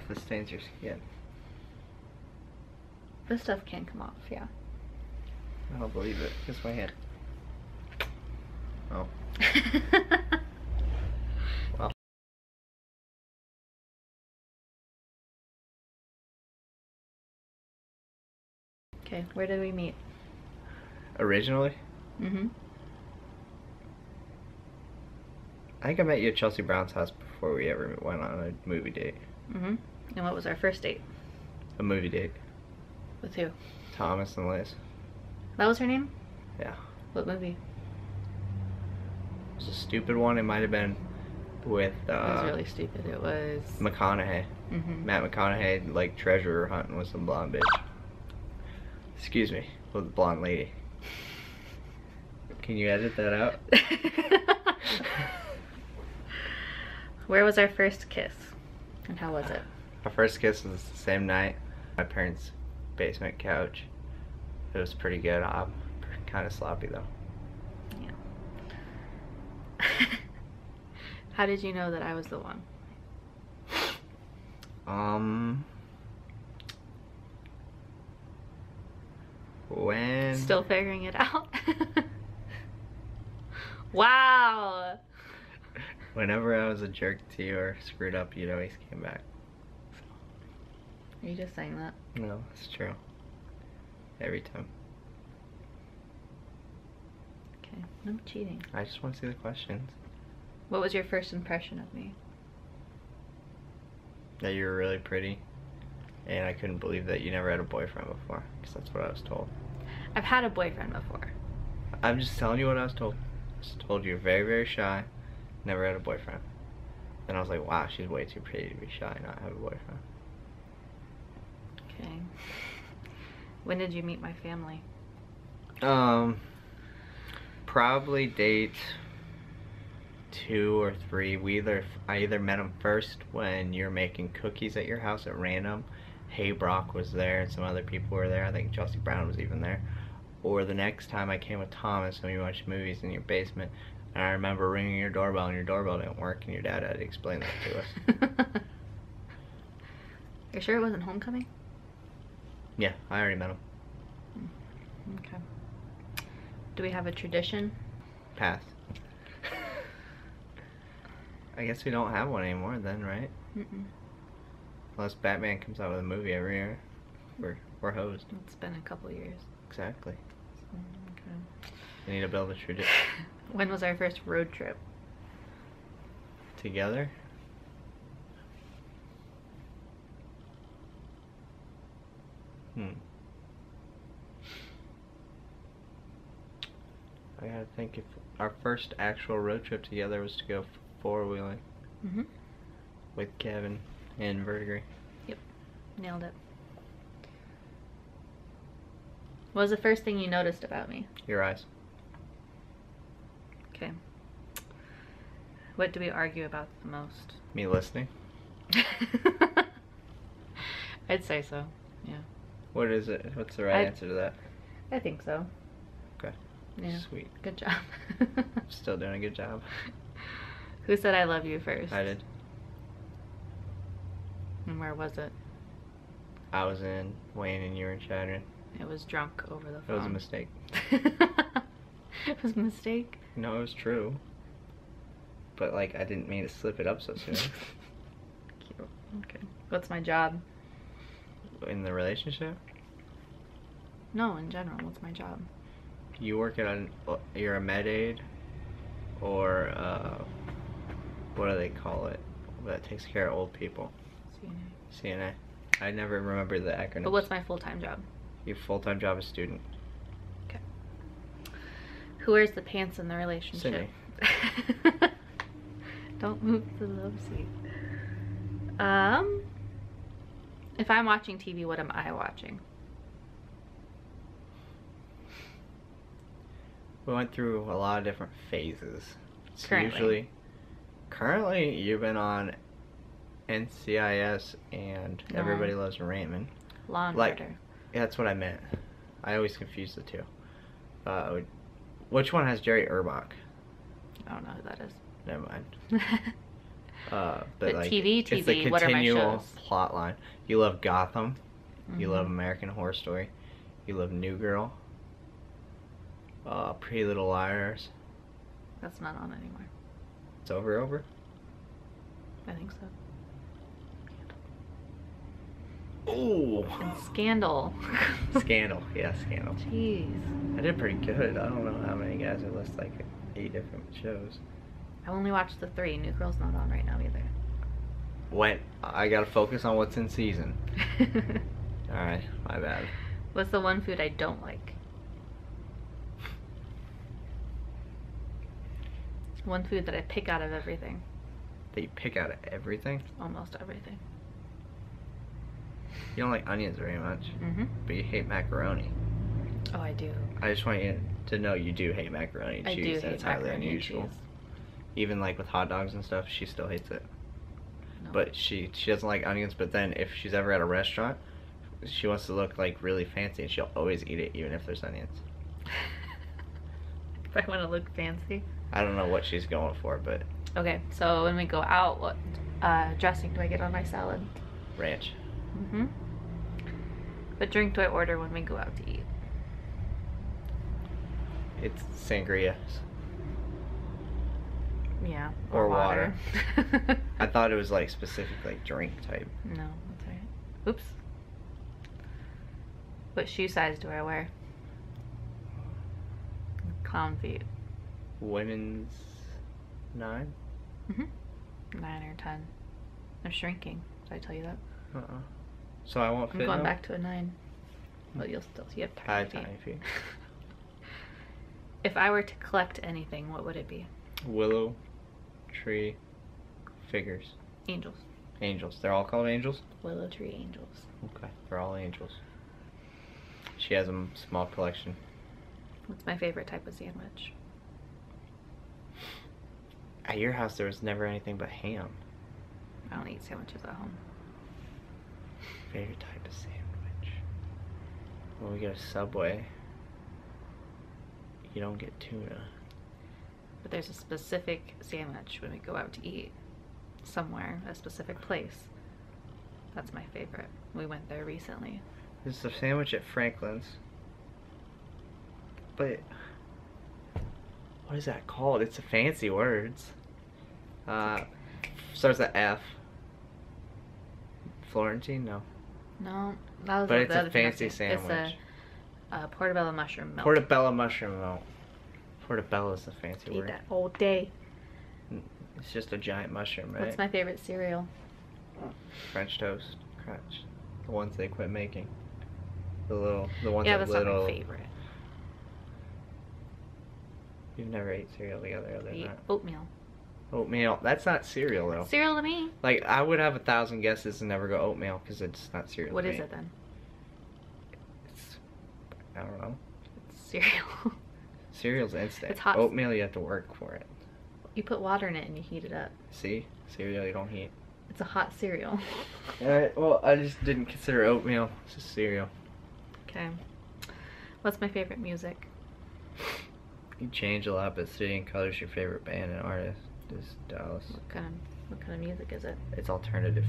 stuff that stains your skin. This stuff can come off, yeah. I don't believe it. Kiss my hand. Oh. Well. Okay, where did we meet? Originally? Mm-hmm. I think I met you at Chelsea Brown's house before we ever went on a movie date. Mm-hmm. And what was our first date? A movie date. With who? Thomas and Liz. That was her name? Yeah. What movie? It was a stupid one. It might have been with, It was really stupid. It was... McConaughey. Mm-hmm. Matt McConaughey, like, treasure hunting with some blonde bitch. Excuse me. With a blonde lady. Can you edit that out? Where was our first kiss? And how was it? Our first kiss was the same night. My parents' basement couch. It was pretty good. I'm kind of sloppy though. Yeah. How did you know that I was the one? When? Still figuring it out. Wow. Whenever I was a jerk to you or screwed up, you'd always came back. Are you just saying that? No, it's true. Every time. Okay, no cheating. I just want to see the questions. What was your first impression of me? That you were really pretty. And I couldn't believe that you never had a boyfriend before. Because that's what I was told. I've had a boyfriend before. I'm just telling you what I was told. I was told you're very, very shy. Never had a boyfriend. Then I was like, wow, she's way too pretty to be shy and not have a boyfriend. Okay. When did you meet my family? Probably date 2 or 3. I either met them first when you're making cookies at your house at random. Hey, Brock was there and some other people were there. I think Chelsea Brown was even there. Or the next time I came with Thomas and we watched movies in your basement. And I remember ringing your doorbell and your doorbell didn't work and your dad had to explain that to us. You're sure it wasn't homecoming? Yeah, I already met him. Okay. Do we have a tradition? Pass. I guess we don't have one anymore then, right? Mm-mm. Unless Batman comes out with a movie every year. We're hosed. It's been a couple years. Exactly. Okay. We need to build a tradition. When was our first road trip? Together? I gotta think if our first actual road trip together was to go four-wheeling. Mm-hmm. With Kevin and Verdigree. Yep. Nailed it. What was the first thing you noticed about me? Your eyes. Okay. What do we argue about the most? Me listening? I'd say so, yeah. What is it? What's the right answer to that? I think so. Okay. Yeah. Sweet. Good job. Still doing a good job. Who said I love you first? I did. And where was it? I was in Wayne and you were in Chattanooga. It was drunk over the phone. It was a mistake. It was a mistake? No, it was true. But like, I didn't mean to slip it up so soon. Cute. Okay. What's my job? In the relationship? No, in general. What's my job? You work at you're a med aid, or what do they call it? That takes care of old people. CNA. CNA. I never remember the acronym. But what's my full-time job? Your full-time job is student. Okay. Who wears the pants in the relationship? Sydney. Don't move the love seat. If I'm watching TV, what am I watching? We went through a lot of different phases. So currently, you've been on NCIS and Everybody Loves Raymond. Law and Order. Yeah, that's what I meant. I always confuse the two. Which one has Jerry Urbach? I don't know who that is. Never mind. But like, TV, it's a what are my shows? Plot line. You love Gotham. Mm-hmm. You love American Horror Story. You love New Girl. Pretty Little Liars. That's not on anymore. It's over? I think so. Oh. And Scandal. Scandal. Yeah, Scandal. Jeez. I did pretty good. I don't know how many guys I list like 8 different shows. I only watched the 3. New Girl's not on right now either. What? I gotta focus on what's in season. Alright, my bad. What's the one food I don't like? One food that I pick out of everything. That you pick out of everything? Almost everything. You don't like onions very much, but you hate macaroni. Oh, I do. I just want you to know you do hate macaroni and cheese. I do hate macaroni and unusual. Cheese. Even like with hot dogs and stuff, she still hates it. No. But she doesn't like onions, but then if she's ever at a restaurant, she wants to look like really fancy and she'll always eat it even if there's onions. If I want to look fancy? I don't know what she's going for, but... Okay, so when we go out, what dressing do I get on my salad? Ranch. Mm-hmm. What drink do I order when we go out to eat? It's sangria. Yeah. Or water. I thought it was like specific like drink type. No, that's all right. Oops. What shoe size do I wear? Clown feet. Women's 9? Mm-hmm. 9 or 10. I'm shrinking. Did I tell you that? Uh-uh. So I won't fit. I'm going back to a 9. But you'll still see tiny feet. If I were to collect anything, what would it be? Willow Tree figures. Angels. Angels. They're all called angels? Willow Tree angels. Okay. They're all angels. She has a small collection. What's my favorite type of sandwich? At your house there was never anything but ham. I don't eat sandwiches at home. Favorite type of sandwich. When we go to Subway, you don't get tuna. But there's a specific sandwich when we go out to eat somewhere, a specific place. That's my favorite. We went there recently. There's a sandwich at Franklin's. But what is that called? It's a fancy words. Starts with F. Florentine? No. No, that was. But it's a fancy sandwich. It's a portobello mushroom melt. Portobello mushroom melt. Portobello is a fancy word. Eat that all day. It's just a giant mushroom, right? What's my favorite cereal? French Toast Crunch. The ones they quit making. The ones that not my favorite. You've never ate cereal together, other than that. Oatmeal. Oatmeal. That's not cereal though. Cereal to me. Like I would have 1,000 guesses and never go oatmeal because it's not cereal. What is it then? It's, I don't know. It's cereal. Cereal's instant. It's hot. Oatmeal you have to work for it. You put water in it and you heat it up. See? Cereal you don't heat. It's a hot cereal. Alright, well I just didn't consider oatmeal. It's just cereal. Okay. What's my favorite music? You change a lot, but City and Color's your favorite band and artist. Is Dallas. What kind of music is it? It's alternative.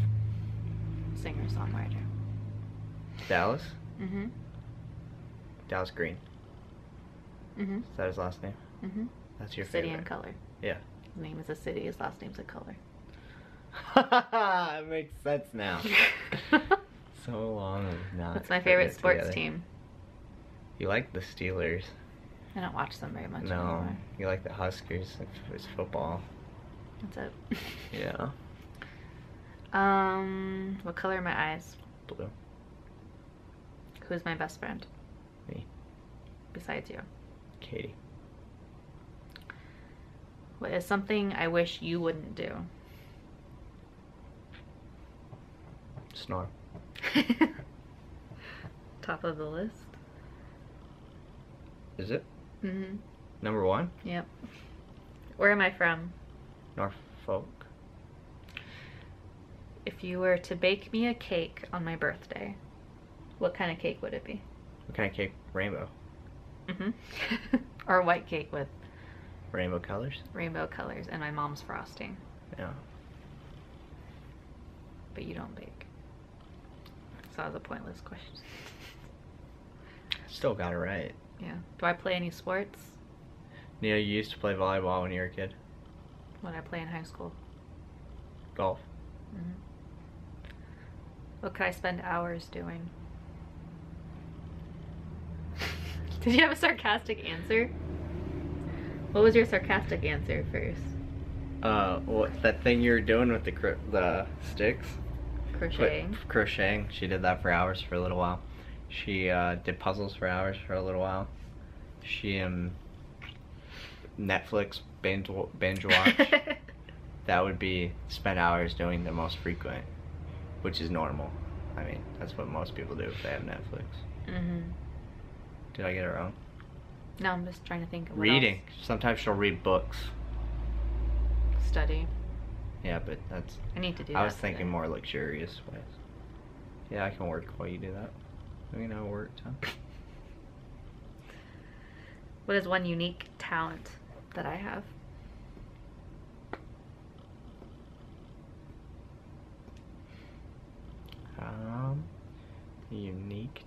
Singer songwriter. Dallas? Mm-hmm. Dallas Green. Mm-hmm. Is that his last name? Mm-hmm. That's your favorite. City and Color. Yeah. His name is a city, his last name's a color. It makes sense now. So long and not. What's my favorite sports team? You like the Steelers. I don't watch them very much anymore. You like the Huskers. It's football. That's it. Yeah. What color are my eyes? Blue. Who's my best friend? Me. Besides you? Katie. What is something I wish you wouldn't do? Snore. Top of the list. Is it? Mm-hmm. Number 1? Yep. Where am I from? Norfolk. If you were to bake me a cake on my birthday, what kind of cake would it be? What kind of cake? Rainbow. Mm-hmm. Or white cake with... Rainbow colors? Rainbow colors and my mom's frosting. Yeah. but you don't bake. So that was a pointless question. Still got it right. Yeah. Do I play any sports? Neil, you used to play volleyball when you were a kid. What did I play in high school? Golf. Mm-hmm. What could I spend hours doing? Did you have a sarcastic answer? What was your sarcastic answer first? Well, that thing you were doing with the sticks. Crocheting. Crocheting. She did that for hours for a little while. She did puzzles for hours for a little while. She Netflix binge watch. That would be spend hours doing the most frequent, which is normal. I mean, that's what most people do if they have Netflix. Mm-hmm. Did I get it wrong? No, I'm just trying to think of what reading. Else. Sometimes she'll read books. Study. Yeah, but that's... I need to do that. I was thinking more luxurious ways. Yeah, I can work while you do that. I mean, I work, huh? What is one unique talent that I have? Unique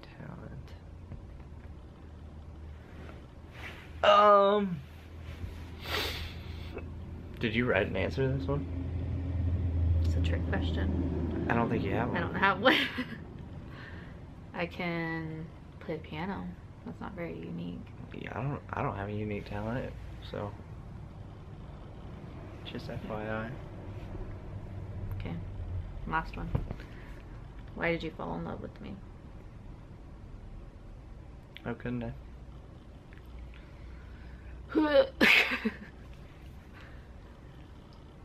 talent. Did you write an answer to this one? It's a trick question. I don't think you have one. I don't have one. I can play the piano. That's not very unique. Yeah, I don't have a unique talent, so just FYI. Okay. Last one. Why did you fall in love with me? How couldn't I?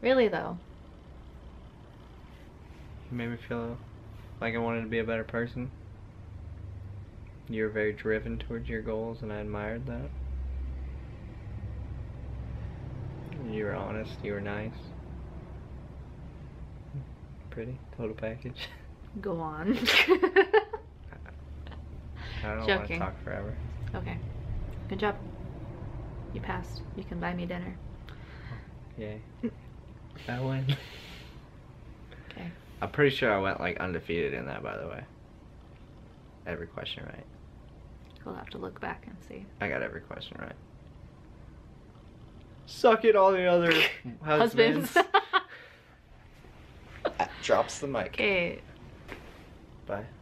Really though. You made me feel like I wanted to be a better person. You were very driven towards your goals, and I admired that. You were honest, you were nice. Pretty, total package. Go on. I don't want to talk forever. Okay. Good job. You passed. You can buy me dinner. Yay. I won. Okay. I'm pretty sure I went like undefeated in that, by the way. Every question right. We'll have to look back and see. I got every question right. Suck it, all the other husbands. Drops the mic. Okay. Bye.